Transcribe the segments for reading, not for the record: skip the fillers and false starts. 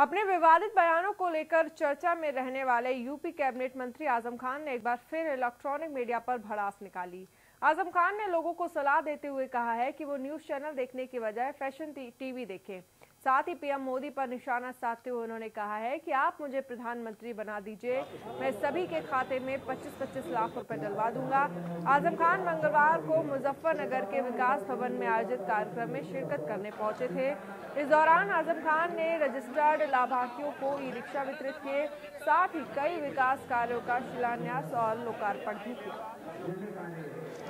अपने विवादित बयानों को लेकर चर्चा में रहने वाले यूपी कैबिनेट मंत्री आजम खान ने एक बार फिर इलेक्ट्रॉनिक मीडिया पर भड़ास निकाली। आजम खान ने लोगों को सलाह देते हुए कहा है कि वो न्यूज चैनल देखने की बजाय फैशन टीवी देखें। साथ ही पीएम मोदी पर निशाना साधते हुए उन्होंने कहा है कि आप मुझे प्रधानमंत्री बना दीजिए, मैं सभी के खाते में 25-25 लाख रुपए डलवा दूंगा। आजम खान मंगलवार को मुजफ्फरनगर के विकास भवन में आयोजित कार्यक्रम में शिरकत करने पहुंचे थे। इस दौरान आजम खान ने रजिस्टर्ड लाभार्थियों को ई-रिक्शा वितरित किए, साथ ही कई विकास कार्यों का शिलान्यास और लोकार्पण भी किया।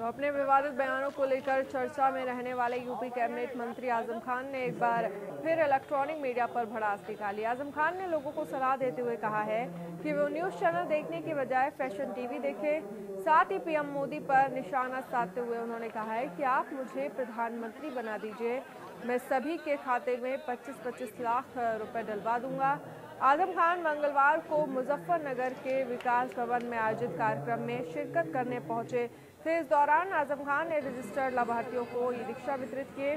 तो अपने विवादित बयानों को लेकर चर्चा में रहने वाले यूपी कैबिनेट मंत्री आजम खान ने एक बार फिर इलेक्ट्रॉनिक मीडिया पर भड़ास निकाली। आजम खान ने लोगों को सलाह देते हुए कहा है कि वो न्यूज चैनल देखने की बजाय फैशन टीवी देखें। साथ ही पीएम मोदी पर निशाना साधते हुए उन्होंने कहा है कि आप मुझे प्रधानमंत्री बना दीजिए, मैं सभी के खाते में 25-25 लाख रुपए डलवा दूंगा। आजम खान मंगलवार को मुजफ्फरनगर के विकास भवन में आयोजित कार्यक्रम में शिरकत करने पहुंचे थे। इस दौरान आजम खान ने रजिस्टर्ड लाभार्थियों को ई-रिक्शा वितरित किए,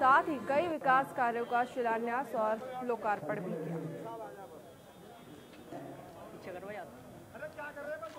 साथ ही कई विकास कार्यों का शिलान्यास और लोकार्पण भी किया।